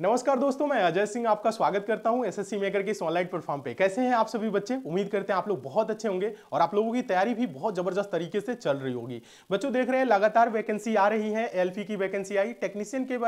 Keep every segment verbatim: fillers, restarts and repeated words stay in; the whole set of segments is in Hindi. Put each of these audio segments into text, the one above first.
नमस्कार दोस्तों, मैं अजय सिंह आपका स्वागत करता हूं एसएससी मेकर के इस ऑनलाइन प्लेटफॉर्म पे। कैसे हैं आप सभी बच्चे? उम्मीद करते हैं आप लोग बहुत अच्छे होंगे और आप लोगों की तैयारी भी बहुत ज़बरदस्त तरीके से चल रही होगी। बच्चों देख रहे हैं लगातार वैकेंसी आ रही है, एलपी की वैकेंसी आई, टेक्नीशियन के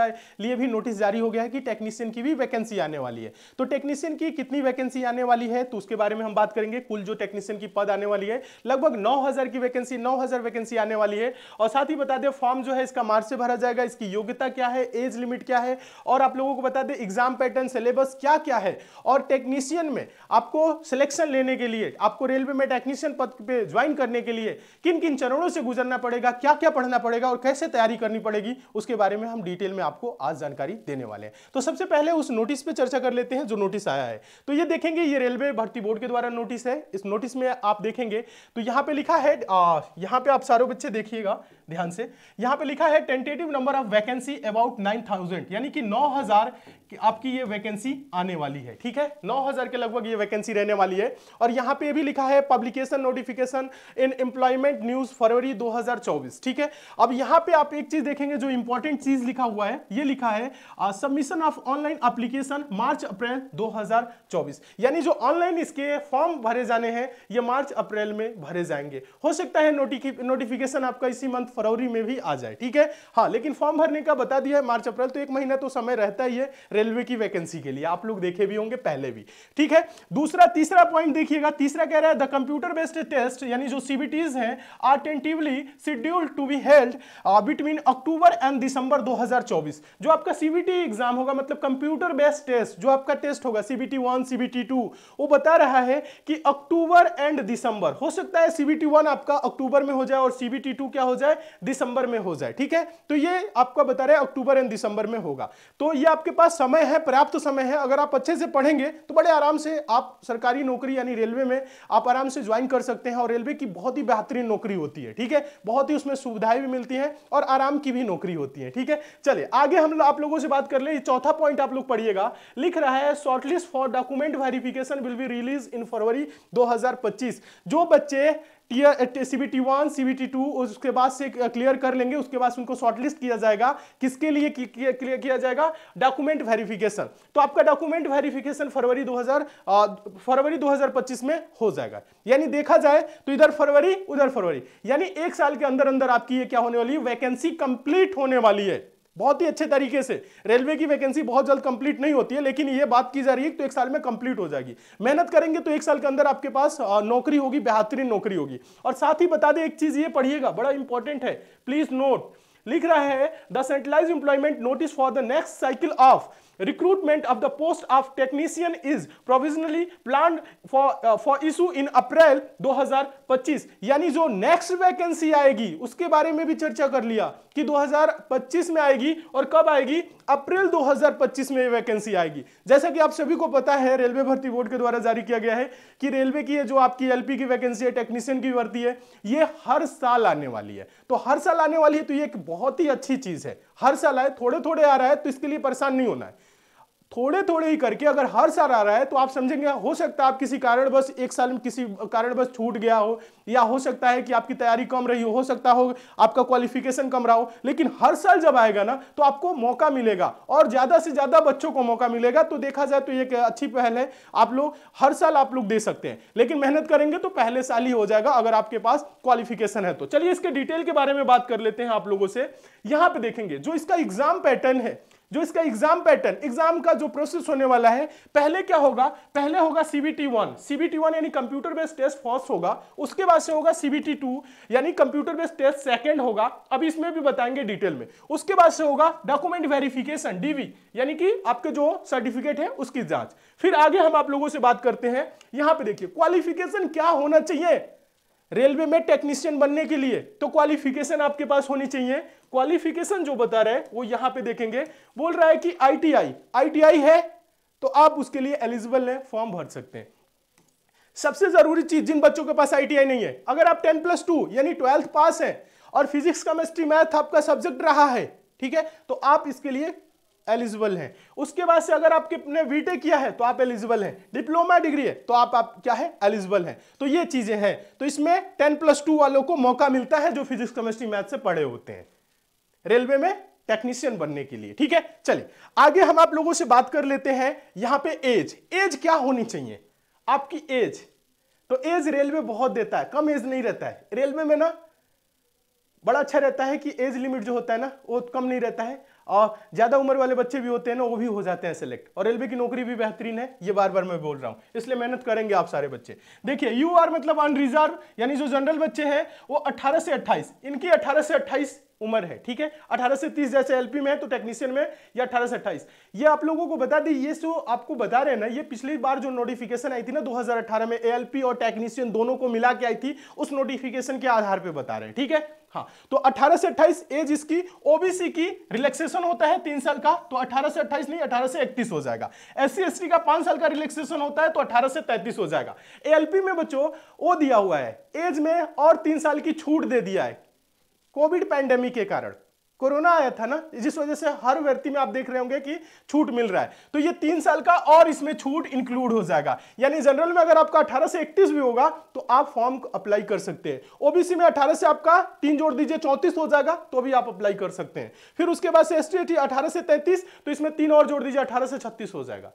लिए भी नोटिस जारी हो गया है कि टेक्नीशियन की भी वैकेंसी आने वाली है। तो टेक्नीशियन की कितनी वैकेंसी आने वाली है तो उसके बारे में हम बात करेंगे। कुल जो टेक्नीशियन की पद आने वाली है लगभग नौ हज़ार की वैकेंसी नौ हज़ार वैकेंसी आने वाली है। और साथ ही बता दें फॉर्म जो है इसका मार्च से भरा जाएगा। इसकी योग्यता क्या है, एज लिमिट क्या है और आप लोगों बता दें एग्जाम पैटर्न सिलेबस क्या क्या है। और टेक्नीशियन में आपको सिलेक्शन लेने के लिए, आपको रेलवे में टेक्नीशियन पद पे ज्वाइन करने के लिए किन किन चरणों से गुजरना पड़ेगा, क्या क्या पढ़ना पड़ेगा और कैसे तैयारी करनी पड़ेगी, उसके बारे में हम डिटेल में आपको आज जानकारी देने वाले हैं। तो सबसे पहले उस नोटिस पे चर्चा कर लेते हैं जो नोटिस आया है। तो ये देखेंगे ये रेलवे भर्ती बोर्ड के द्वारा नोटिस है। इस नोटिस में आप देखेंगे तो यहां पर लिखा है, यहां पर आप सारे बच्चे देखिएगा ध्यान से, यहां पर लिखा है tentative number of vacancy about nine thousand, यानी कि नौ हजार कि आपकी ये वैकेंसी आने वाली है। ठीक है, नौ हज़ार के लगभग ये वैकेंसी रहने वाली है। और यहां पे भी लिखा है publication notification in employment news फरवरी दो हज़ार चौबीस। ठीक है, अब यहां पे आप एक चीज देखेंगे जो इंपॉर्टेंट चीज लिखा हुआ है, ये लिखा है submission of online application March April दो हज़ार चौबीस, यानी जो ऑनलाइन इसके फॉर्म भरे जाने हैं ये मार्च अप्रैल में भरे जाएंगे। हो सकता है नोटिफिकेशन आपका इसी मंथ फरवरी में भी आ जाए। ठीक है, हाँ, लेकिन फॉर्म भरने का बता दिया है मार्च अप्रैल, तो एक महीना तो समय रहता ही है रेलवे की वैकेंसी के लिए। आप लोग देखे भी होंगे पहले भी। ठीक है, दूसरा तीसरा पॉइंट देखिएगा। तीसरा कह रहा है द कंप्यूटर बेस्ड टेस्ट यानी जो सीबीटीज हैं are tentatively scheduled to be held between October and December दो हज़ार चौबीस। जो आपका सीबीटी एग्जाम होगा, मतलब कंप्यूटर बेस्ड टेस्ट, जो आपका टेस्ट होगा सीबीटी वन सीबीटी टू, वो बता रहा है कि अक्टूबर एंड दिसंबर। हो सकता है सीबीटी वन आपका अक्टूबर में हो जाए और सीबीटी टू क्या हो जाए दिसंबर में हो जाए। ठीक है, तो ये आपका बता रहा है अक्टूबर एंड दिसंबर में होगा। तो ये आपके पास समय है, पर्याप्त समय है। अगर आप अच्छे से पढ़ेंगे तो बड़े आराम से आप सरकारी नौकरी यानी रेलवे में आप आराम से ज्वाइन कर सकते हैं। और रेलवे की बहुत ही बेहतरीन नौकरी होती है। ठीक है, बहुत ही उसमें सुविधाएं भी मिलती हैं और आराम की भी नौकरी होती है। ठीक है, चलिए आगे हम आप लोगों से बात कर ले। चौथा पॉइंट आप लोग पढ़िएगा, लिख रहा है shortlist for document verification will be release in February दो हज़ार पच्चीस। जो बच्चे सीबीटी वन सीबीटी टू उसके बाद से क्लियर कर लेंगे, उसके बाद उनको शॉर्टलिस्ट किया जाएगा। किसके लिए क्लियर किया, किया जाएगा? Document verification. तो आपका डॉक्यूमेंट वेरिफिकेशन फरवरी दो हज़ार फरवरी दो हज़ार पच्चीस में हो जाएगा। यानी देखा जाए तो इधर फरवरी उधर फरवरी, यानी एक साल के अंदर अंदर आपकी ये क्या होने वाली है, वैकेंसी कंप्लीट होने वाली है। बहुत ही अच्छे तरीके से रेलवे की वैकेंसी बहुत जल्द कंप्लीट नहीं होती है, लेकिन ये बात की जा रही है तो एक साल में कंप्लीट हो जाएगी। मेहनत करेंगे तो एक साल के अंदर आपके पास नौकरी होगी, बेहतरीन नौकरी होगी। और साथ ही बता दें एक चीज ये पढ़िएगा, बड़ा इंपॉर्टेंट है, प्लीज नोट। लिख रहा है the centralise employment notice for the next cycle of recruitment of the post of technician is provisionally plan for for issue in April दो हज़ार पच्चीस। यानी जो नेक्स्ट वैकेंसी आएगी उसके बारे में भी चर्चा कर लिया कि दो हज़ार पच्चीस में आएगी। और कब आएगी? अप्रैल दो हज़ार पच्चीस में वैकेंसी आएगी। जैसा कि आप सभी को पता है रेलवे भर्ती बोर्ड के द्वारा जारी किया गया है कि रेलवे की जो आपकी एलपी की वैकेंसी है, टेक्नीशियन की भर्ती है, ये हर साल आने वाली है। तो हर साल आने वाली है तो ये एक बहुत ही अच्छी चीज है। हर साल आए, थोड़े थोड़े आ रहा है तो इसके लिए परेशान नहीं होना है। थोड़े थोड़े ही करके अगर हर साल आ रहा है तो आप समझेंगे हो सकता है आप किसी कारणवश एक साल में किसी कारणवश छूट गया हो, या हो सकता है कि आपकी तैयारी कम रही हो, हो सकता हो आपका क्वालिफिकेशन कम रहा हो। लेकिन हर साल जब आएगा ना तो आपको मौका मिलेगा और ज़्यादा से ज़्यादा बच्चों को मौका मिलेगा। तो देखा जाए तो ये एक अच्छी पहल है, आप लोग हर साल आप लोग दे सकते हैं। लेकिन मेहनत करेंगे तो पहले साल ही हो जाएगा अगर आपके पास क्वालिफिकेशन है तो। चलिए इसके डिटेल के बारे में बात कर लेते हैं आप लोगों से। यहाँ पर देखेंगे जो इसका एग्जाम पैटर्न है, जो इसका एग्जाम पैटर्न, एग्जाम का जो प्रोसेस होने वाला है, पहले क्या होगा? पहले होगा सीबीटी वन सीबीटी वन यानी कंप्यूटर बेस्ड टेस्ट फर्स्ट होगा, उसके बाद से होगा सीबीटी टू यानी कंप्यूटर बेस्ड टेस्ट सेकंड होगा, अभी इसमें भी बताएंगे डिटेल में। उसके बाद से होगा डॉक्यूमेंट वेरिफिकेशन डीवी यानी कि आपके जो सर्टिफिकेट है उसकी जाँच। फिर आगे हम आप लोगों से बात करते हैं। यहाँ पे देखिए क्वालिफिकेशन क्या होना चाहिए रेलवे में टेक्नीशियन बनने के लिए, तो क्वालिफिकेशन आपके पास होनी चाहिए। क्वालिफिकेशन जो बता रहे हैं वो यहाँ पे देखेंगे, बोल रहा है कि आईटीआई आईटीआई है तो आप उसके लिए एलिजिबल हैं, फॉर्म भर सकते हैं। सबसे जरूरी चीज जिन बच्चों के पास आईटीआई नहीं है, अगर आप टेन प्लस टू यानी ट्वेल्थ पास हैं और फिजिक्स केमिस्ट्री मैथ आपका सब्जेक्ट रहा है, ठीक है, तो आप इसके लिए एलिजिबल हैं। उसके बाद से अगर आपने बीटेक किया है तो आप एलिजिबल हैं, डिप्लोमा डिग्री है तो आप आप क्या है एलिजिबल हैं। तो ये चीजें हैं, तो इसमें टेन प्लस टू वालों को मौका मिलता है जो फिजिक्स केमिस्ट्री मैथ से पढ़े होते हैं। रेलवे में टेक्नीशियन बनने के लिए। ठीक है, चलिए आगे हम आप लोगों से बात कर लेते हैं। यहां पे एज, एज क्या होनी चाहिए आपकी एज, तो एज रेलवे बहुत देता है, कम एज नहीं रहता है रेलवे में ना, बड़ा अच्छा रहता है कि एज लिमिट जो होता है ना वो कम नहीं रहता है, और ज्यादा उम्र वाले बच्चे भी होते हैं ना वो भी हो जाते हैं सिलेक्ट, और रेलवे की नौकरी भी बेहतरीन है, ये बार बार मैं बोल रहा हूँ, इसलिए मेहनत करेंगे आप सारे बच्चे। देखिए यू आर मतलब अनरिजर्व, यानी जो जनरल बच्चे हैं वो अठारह से अट्ठाईस, इनकी अठारह से अट्ठाईस उम्र है। ठीक है, अठारह से तीस जैसे एलपी में है तो टेक्नीशियन में, या अठारह से अट्ठाईस। ये आप लोगों को बता दी, ये जो आपको बता रहे हैं ना, ये पिछली बार जो नोटिफिकेशन आई थी ना दो हज़ार अठारह में, एएलपी और टेक्नीशियन दोनों को मिला के आई थी, उस नोटिफिकेशन के आधार पे बता रहे हैं। ठीक है, हाँ, तो अठारह से अट्ठाईस एज इसकी। ओबीसी की रिलैक्सेशन होता है तीन साल का, तो अठारह से अट्ठाईस नहीं अठारह से इकतीस हो जाएगा। एससी एसटी का पांच साल का रिलैक्सेशन होता है तो अठारह से तैंतीस हो जाएगा। एएलपी में बच्चों वो दिया हुआ है, एज में और तीन साल की छूट दे दिया है कोविड पैंडेमिक के कारण, कोरोना आया था ना, जिस वजह से हर व्यक्ति में आप देख रहे होंगे कि छूट मिल रहा है, तो ये तीन साल का और इसमें छूट इंक्लूड हो जाएगा। यानी जनरल में अगर आपका अठारह से इकतीस भी होगा तो आप फॉर्म अप्लाई कर सकते हैं। ओबीसी में अठारह से आपका तीन जोड़ दीजिए चौंतीस हो जाएगा, तो भी आप अप्लाई कर सकते हैं। फिर उसके बाद से एस टी एस टी अठारह से तैंतीस, तो इसमें तीन और जोड़ दीजिए अठारह से छत्तीस हो जाएगा।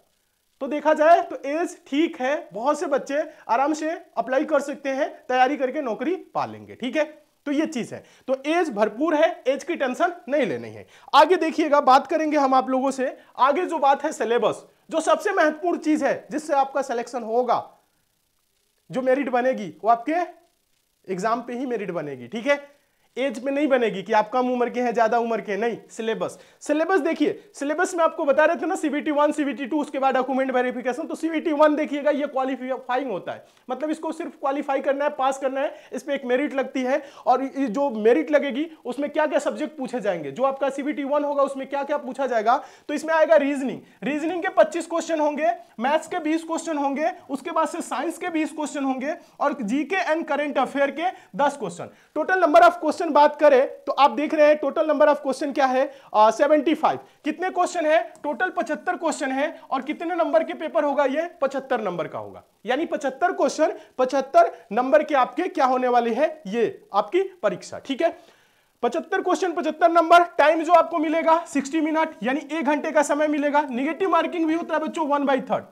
तो देखा जाए तो एज ठीक है, बहुत से बच्चे आराम से अप्लाई कर सकते हैं, तैयारी करके नौकरी पा लेंगे। ठीक है, तो ये चीज है, तो एज भरपूर है, एज की टेंशन नहीं लेनी है। आगे देखिएगा, बात करेंगे हम आप लोगों से। आगे जो बात है सिलेबस, जो सबसे महत्वपूर्ण चीज है जिससे आपका सिलेक्शन होगा, जो मेरिट बनेगी वो आपके एग्जाम पे ही मेरिट बनेगी। ठीक है, एज में नहीं बनेगी कि आप कम उम्र के हैं ज्यादा उम्र के, नहीं, सिलेबस। सिलेबस देखिए, सिलेबस में आपको बता रहे थे ना सीबीटी वन सीबीटी टू, उसके बाद डॉक्यूमेंट वेरिफिकेशन। तो सीबीटी वन देखिएगा ये क्वालिफाइंग होता है, मतलब इसको सिर्फ क्वालिफाई करना है, पास करना है, इस पर एक मेरिट लगती है। और जो मेरिट लगेगी उसमें क्या क्या सब्जेक्ट पूछे जाएंगे, जो आपका सीबीटी वन होगा उसमें क्या क्या पूछा जाएगा, तो इसमें आएगा रीजनिंग, रीजनिंग के पच्चीस क्वेश्चन होंगे, मैथ्स के बीस क्वेश्चन होंगे, उसके बाद से साइंस के बीस क्वेश्चन होंगे, और जीके एंड करेंट अफेयर के दस question. Total number of question बात करें तो आप देख रहे हैं टोटल नंबर ऑफ क्वेश्चन क्या है, आ, पचहत्तर। कितने क्वेश्चन है टोटल? पचहत्तर क्वेश्चन है। और कितने नंबर के पेपर होगा ये? पचहत्तर नंबर का होगा। यानी पचहत्तर क्वेश्चन, पचहत्तर नंबर के आपके क्या होने वाली है ये आपकी परीक्षा। ठीक है, पचहत्तर क्वेश्चन, पचहत्तर नंबर। टाइम जो आपको मिलेगा साठ मिनट, यानी एक घंटे का समय मिलेगा। निगेटिव मार्किंग भी होता है बच्चों वन बाई थर्ड,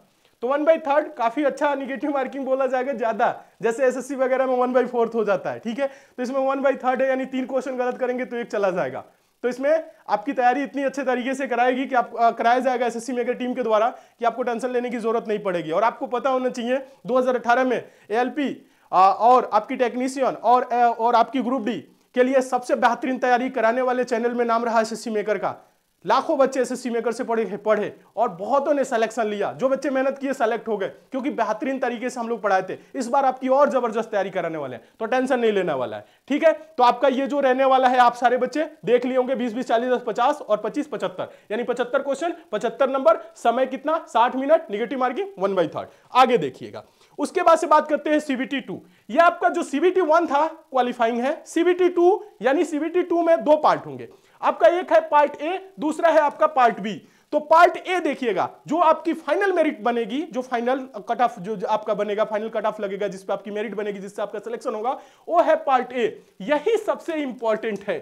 तो वन बाई थर्ड काफी अच्छा निगेटिव मार्किंग बोला जाएगा, ज्यादा, जैसे एसएससी वगैरह में वन बाई फोर्थ हो जाता है। ठीक है, तो इसमें वन बाई थर्ड है, यानी तीन क्वेश्चन गलत करेंगे तो एक चला जाएगा। तो इसमें आपकी तैयारी इतनी अच्छे तरीके से कराएगी कि आप आ, कराया जाएगा एसएससी मेकर टीम के द्वारा कि आपको टेंशन लेने की जरूरत नहीं पड़ेगी। और आपको पता होना चाहिए दो हजार अठारह में एएलपी और आपकी टेक्नीशियन और और आपकी ग्रुप डी के लिए सबसे बेहतरीन तैयारी कराने वाले चैनल में नाम रहा एसएससी मेकर का। लाखों बच्चे एसएससी मेकर से पढ़े पढ़े और बहुतों ने सिलेक्शन लिया, जो बच्चे मेहनत किए सेलेक्ट हो गए, क्योंकि बेहतरीन तरीके से हम लोग पढ़ाए थे। इस बार आपकी और जबरदस्त तैयारी कराने वाले हैं, तो टेंशन नहीं लेने वाला है। ठीक है, तो आपका ये जो रहने वाला है, आप सारे बच्चे देख लिए होंगे बीस बीस चालीस दस पचास और पच्चीस पचहत्तर, यानी पचहत्तर क्वेश्चन, पचहत्तर नंबर, समय कितना साठ minute, negative marking one by third. आगे देखिएगा, उसके बाद से बात करते हैं सीबीटी टू। ये आपका जो सीबीटी वन था क्वालिफाइंग है, सीबीटी टू, यानी सीबीटी टू में दो पार्ट होंगे आपका, एक है पार्ट ए, दूसरा है आपका पार्ट बी। तो पार्ट ए देखिएगा, जो आपकी फाइनल मेरिट बनेगी, जो फाइनल कट ऑफ जो आपका बनेगा, फाइनल कट ऑफ लगेगा जिस पे आपकी मेरिट बनेगी, जिससे आपका सिलेक्शन होगा, वो है पार्ट ए। यही सबसे इंपॉर्टेंट है।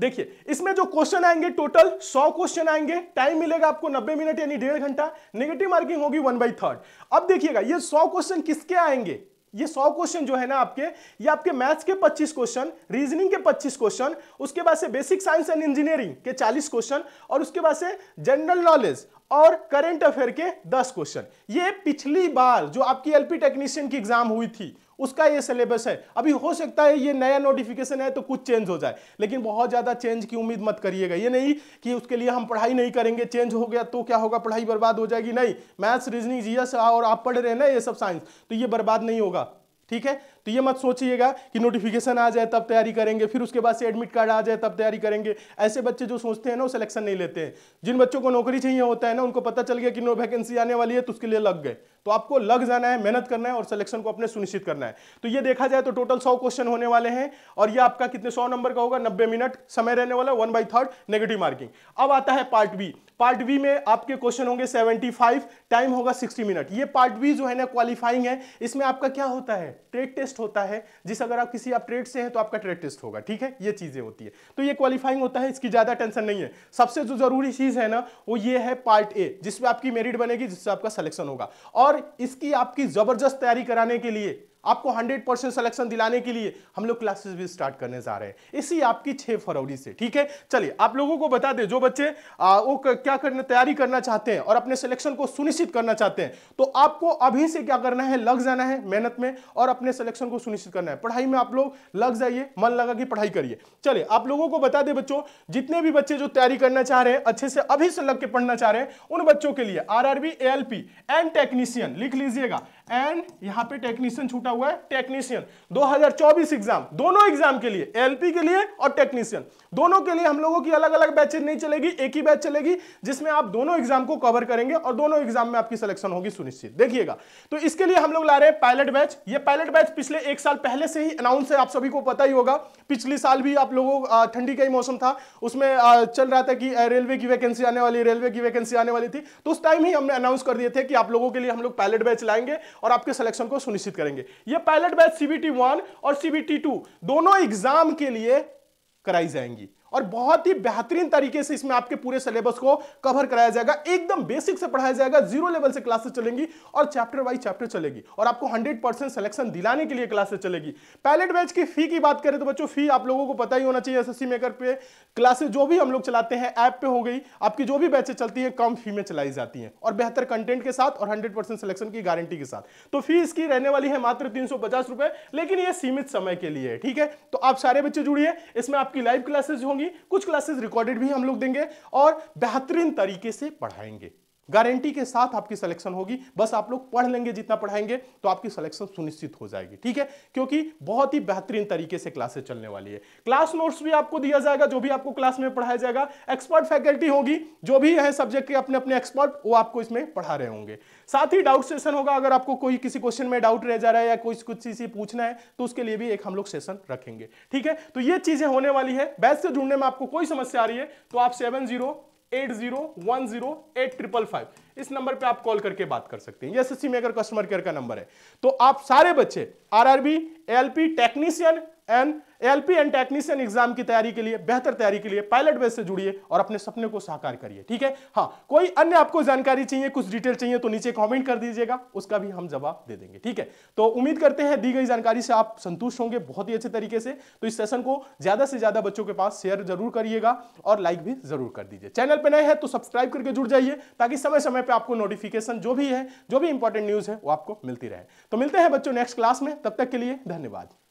देखिए इसमें जो क्वेश्चन आएंगे टोटल सौ क्वेश्चन आएंगे, टाइम मिलेगा आपको नब्बे मिनट, यानी डेढ़ घंटा, नेगेटिव मार्किंग होगी वन बाई थर्ड। अब देखिएगा ये सौ क्वेश्चन किसके आएंगे, ये सौ क्वेश्चन जो है ना आपके, ये आपके मैथ्स के पच्चीस क्वेश्चन, रीजनिंग के पच्चीस क्वेश्चन, उसके बाद से बेसिक साइंस एंड इंजीनियरिंग के चालीस क्वेश्चन, और उसके बाद से जनरल नॉलेज और करंट अफेयर के दस क्वेश्चन। ये पिछली बार जो आपकी एलपी टेक्नीशियन की एग्जाम हुई थी उसका ये सिलेबस है। अभी हो सकता है ये नया नोटिफिकेशन है तो कुछ चेंज हो जाए, लेकिन बहुत ज़्यादा चेंज की उम्मीद मत करिएगा। ये नहीं कि उसके लिए हम पढ़ाई नहीं करेंगे, चेंज हो गया तो क्या होगा, पढ़ाई बर्बाद हो जाएगी, नहीं। मैथ्स, रीजनिंग, जीएस और आप पढ़ रहे हैं ना ये सब साइंस, तो ये बर्बाद नहीं होगा। ठीक है, तो ये मत सोचिएगा कि नोटिफिकेशन आ जाए तब तैयारी करेंगे, फिर उसके बाद से एडमिट कार्ड आ जाए तब तैयारी करेंगे। ऐसे बच्चे जो सोचते हैं ना वो सिलेक्शन नहीं लेते हैं। जिन बच्चों को नौकरी चाहिए होता है ना, उनको पता चल गया कि नो वैकेंसी आने वाली है तो उसके लिए लग गए। तो आपको लग जाना है, मेहनत करना है और सिलेक्शन को अपने सुनिश्चित करना है। तो ये देखा जाए तो टोटल सौ क्वेश्चन होने वाले हैं, और ये आपका कितने सौ नंबर का होगा, नब्बे मिनट, समय रहने वाला one by third, negative marking. अब आता है पार्ट बी। पार्ट बी में आपके क्वेश्चन होंगे सेवेंटी फाइव, टाइम होगा सिक्सटी मिनट। ये पार्ट बी जो है ना क्वालिफाइंग है, इसमें आपका क्या होता है, ट्रेक टेस्ट टेस्ट होता है, जिस अगर आप किसी आप ट्रेड से हैं तो आपका ट्रेड टेस्ट होगा, ठीक है, ये चीजें होती है। तो ये क्वालिफाइंग होता है, इसकी ज्यादा टेंशन नहीं है। सबसे जो जरूरी चीज है ना वो ये है पार्ट ए, जिसमें आपकी मेरिट बनेगी, जिससे आपका सिलेक्शन होगा। और इसकी आपकी जबरदस्त तैयारी कराने के लिए, आपको हंड्रेड परसेंट सिलेक्शन दिलाने के लिए हम लोग क्लासेस भी स्टार्ट करने जा रहे हैं इसी आपकी छह फरवरी से, ठीक है। चलिए आप लोगों को बता दें, जो बच्चे आ, वो क्या करना तैयारी करना चाहते हैं और अपने सिलेक्शन को सुनिश्चित करना चाहते हैं, तो आपको अभी से क्या करना है, लग जाना है मेहनत में और अपने सिलेक्शन को सुनिश्चित करना है। पढ़ाई में आप लोग लग जाइए, मन लगा कि पढ़ाई करिए। चलिए आप लोगों को बता दें बच्चों, जितने भी बच्चे जो तैयारी करना चाह रहे हैं, अच्छे से अभी से लग के पढ़ना चाह रहे हैं, उन बच्चों के लिए आरआरबी, एएलपी एंड टेक्नीशियन लिख लीजिएगा, एंड यहाँ पे टेक्नीशियन छूटा हुआ है, टेक्नीशियन दो हज़ार चौबीस एग्जाम, दोनों एग्जाम के लिए, एलपी के लिए और टेक्नीशियन दोनों के लिए हम लोगों की अलग अलग बैचेज नहीं चलेगी, एक ही बैच चलेगी जिसमें आप दोनों एग्जाम को कवर करेंगे और दोनों एग्जाम में आपकी सिलेक्शन होगी सुनिश्चित, देखिएगा। तो इसके लिए हम लोग ला रहे हैं पायलट बैच। ये पायलट बैच पिछले एक साल पहले से ही अनाउंस है, आप सभी को पता ही होगा। पिछले साल भी आप लोगों, ठंडी का ही मौसम था, उसमें चल रहा था कि रेलवे की वैकेंसी आने वाली रेलवे की वैकेंसी आने वाली थी, तो उस टाइम ही हमने अनाउंस कर दिए थे कि आप लोगों के लिए हम लोग पायलट बैच लाएंगे और आपके सिलेक्शन को सुनिश्चित करेंगे। ये पायलट बैच सीबीटी वन और सीबीटी टू दोनों एग्जाम के लिए कराई जाएंगी और बहुत ही बेहतरीन तरीके से इसमें आपके पूरे सिलेबस को कवर कराया जाएगा, एकदम बेसिक से पढ़ाया जाएगा, जीरो लेवल से क्लासेस चलेंगी और चैप्टर बाई चैप्टर चलेगी और आपको हंड्रेड परसेंट सिलेक्शन दिलाने के लिए क्लासेस चलेगी। पायलट बैच की फी की बात करें तो बच्चों, फी आप लोगों को पता ही होना चाहिए, एसएससी मेकर पे क्लासेस जो भी हम लोग चलाते हैं, ऐप पे हो गई, आपकी जो भी बैचेज चलती है कम फी में चलाई जाती है और बेहतर कंटेंट के साथ और हंड्रेड परसेंट सिलेक्शन की गारंटी के साथ। तो फी इसकी रहने वाली है मात्र तीन सौ पचास रुपए, लेकिन यह सीमित समय के लिए है, ठीक है। तो आप सारे बच्चे जुड़िए, इसमें आपकी लाइव क्लासेस होंगी, कुछ क्लासेस रिकॉर्डेड भी हम लोग देंगे और बेहतरीन तरीके से पढ़ाएंगे, गारंटी के साथ आपकी सिलेक्शन होगी। बस आप लोग पढ़ लेंगे, जितना पढ़ाएंगे तो आपकी सिलेक्शन सुनिश्चित हो जाएगी, ठीक है, क्योंकि बहुत ही बेहतरीन तरीके से क्लासेस चलने वाली है। क्लास नोट्स भी आपको दिया जाएगा, जो भी आपको क्लास में पढ़ाया जाएगा, एक्सपर्ट फैकल्टी होगी, जो भी है सब्जेक्ट के अपने अपने एक्सपर्ट, वो आपको इसमें पढ़ा रहे होंगे। साथ ही डाउट सेशन होगा, अगर आपको कोई किसी क्वेश्चन में डाउट रह जा रहा है या कोई कुछ चीज पूछना है तो उसके लिए भी एक हम लोग सेशन रखेंगे, ठीक है। तो ये चीजें होने वाली है। बैच से जुड़ने में आपको कोई समस्या आ रही है तो आप seven zero eight zero one zero eight triple five इस नंबर पे आप कॉल करके बात कर सकते हैं, ये एसएससी मेकर कस्टमर केयर का नंबर है। तो आप सारे बच्चे RRB, ALP, technician and ALP and technician exam की तैयारी के लिए, बेहतर तैयारी के लिए पायलट बैच से जुड़िए और अपने सपने को साकार करिए, ठीक है। हाँ, कोई अन्य आपको जानकारी चाहिए, कुछ डिटेल चाहिए तो नीचे कमेंट कर दीजिएगा, उसका भी हम जवाब दे देंगे, ठीक है। तो उम्मीद करते हैं दी गई जानकारी से आप संतुष्ट होंगे बहुत ही अच्छे तरीके से। तो इस सेशन को ज्यादा से ज्यादा बच्चों के पास शेयर जरूर करिएगा और लाइक भी जरूर कर दीजिए। चैनल पर नए हैं तो सब्सक्राइब करके जुड़ जाइए, ताकि समय समय पर आपको नोटिफिकेशन जो भी है, जो भी इंपॉर्टेंट न्यूज है, वो आपको मिलती रहे। तो मिलते हैं बच्चों नेक्स्ट क्लास में, तब तक के लिए धन्यवाद।